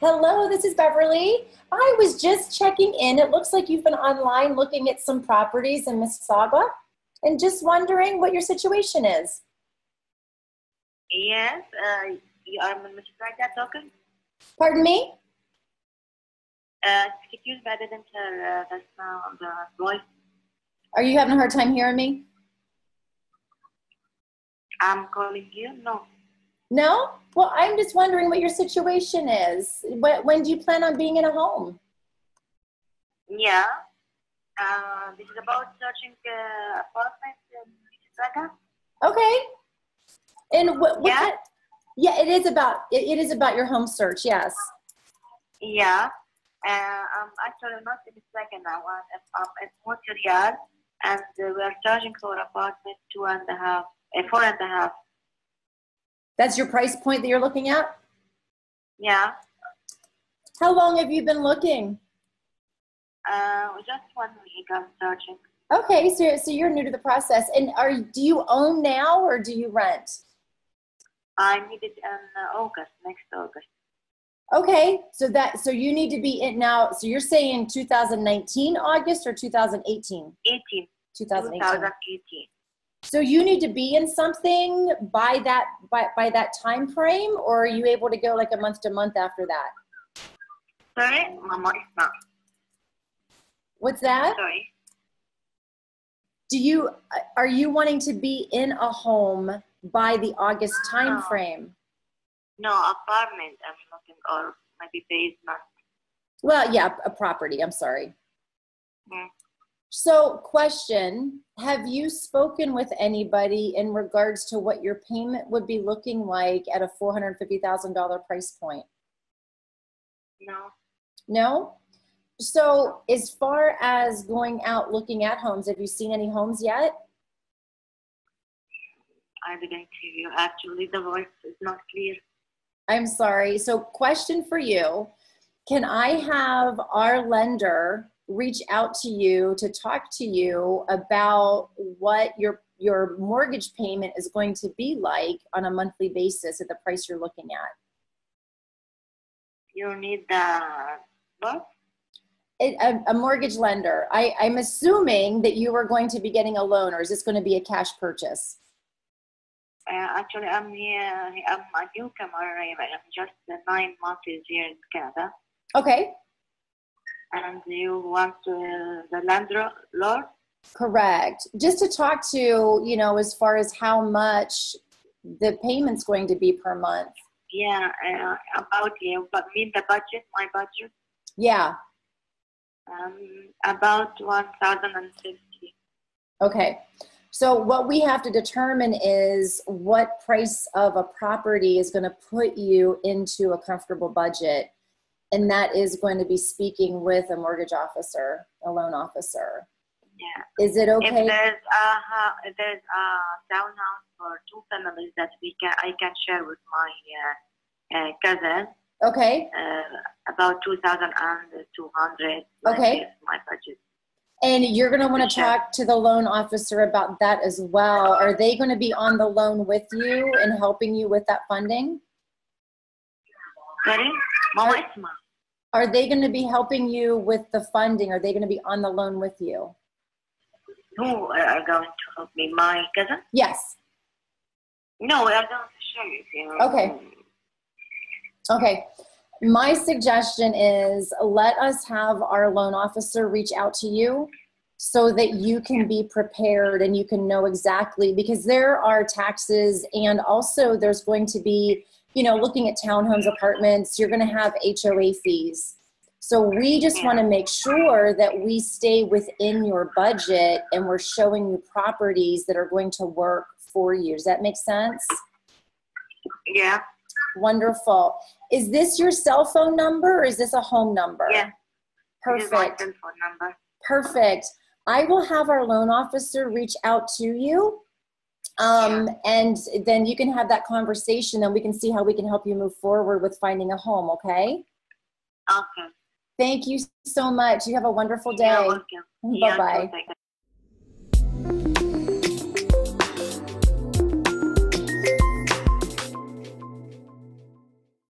Hello, this is Beverly. I was just checking in. It looks like you've been online looking at some properties in Mississauga and just wondering what your situation is. Yes, you are Mississauga talking? Pardon me? Excuse me, I didn't hear the sound of the voice. Are you having a hard time hearing me? I'm calling you, no. No? Well, I'm just wondering what your situation is. When do you plan on being in a home? Yeah. This is about searching apartment in Mississauga. Okay. And it is about your home search, yes. Yeah. I'm actually not in Mississauga now. I'm in Montreal, and we're searching for apartment 4.5. That's your price point that you're looking at? Yeah. How long have you been looking? Just 1 week I'm searching. Okay, so you're new to the process. And do you own now or do you rent? I need it in August, next August. Okay, so you need to be in now. So you're saying 2019 August or 2018? 2018. So you need to be in something by that time frame, or are you able to go like a month to month after that? Sorry, my month. What's that? Sorry. Are you wanting to be in a home by the August time frame? No, apartment. I'm looking, or maybe basement. Well, yeah, a property. I'm sorry. Yeah. So question, have you spoken with anybody in regards to what your payment would be looking like at a $450,000 price point? No. No? So as far as going out looking at homes, have you seen any homes yet? I didn't hear you. Actually, the voice is not clear. I'm sorry. So question for you, can I have our lender reach out to you to talk to you about what your mortgage payment is going to be like on a monthly basis at the price you're looking at? You need the what? A mortgage lender. I'm assuming that you are going to be getting a loan, or is this going to be a cash purchase? Actually, I'm here. I'm a newcomer. I'm just 9 months here in Canada. Okay. And you want the landlord? Correct. Just to talk to, as far as how much the payment's going to be per month. Yeah, about you, but mean the budget, my budget? Yeah. About $1,050. Okay. So what we have to determine is what price of a property is going to put you into a comfortable budget. And that is going to be speaking with a mortgage officer, a loan officer. Yeah. Is it okay? If there's a townhouse for two families that I can share with my cousin. Okay. About $2,200. Okay. My budget. And you're going to want to talk to the loan officer about that as well. Are they going to be on the loan with you and helping you with that funding? Sorry? Are they going to be helping you with the funding? Are they going to be on the loan with you? Who are going to help me? My cousin? Yes. No, I don't share it. Okay. Okay. My suggestion is let us have our loan officer reach out to you so that you can be prepared and you can know exactly, because there are taxes and also there's going to be looking at townhomes, apartments, you're going to have HOA fees. So we just want to make sure that we stay within your budget and we're showing you properties that are going to work for you. Does that make sense? Yeah. Wonderful. Is this your cell phone number or is this a home number? Yeah. Perfect. This is my cell phone number. Perfect. I will have our loan officer reach out to you. And then you can have that conversation and we can see how we can help you move forward with finding a home, okay? Okay. Thank you so much. You have a wonderful day. You're welcome. Bye-bye. Yeah,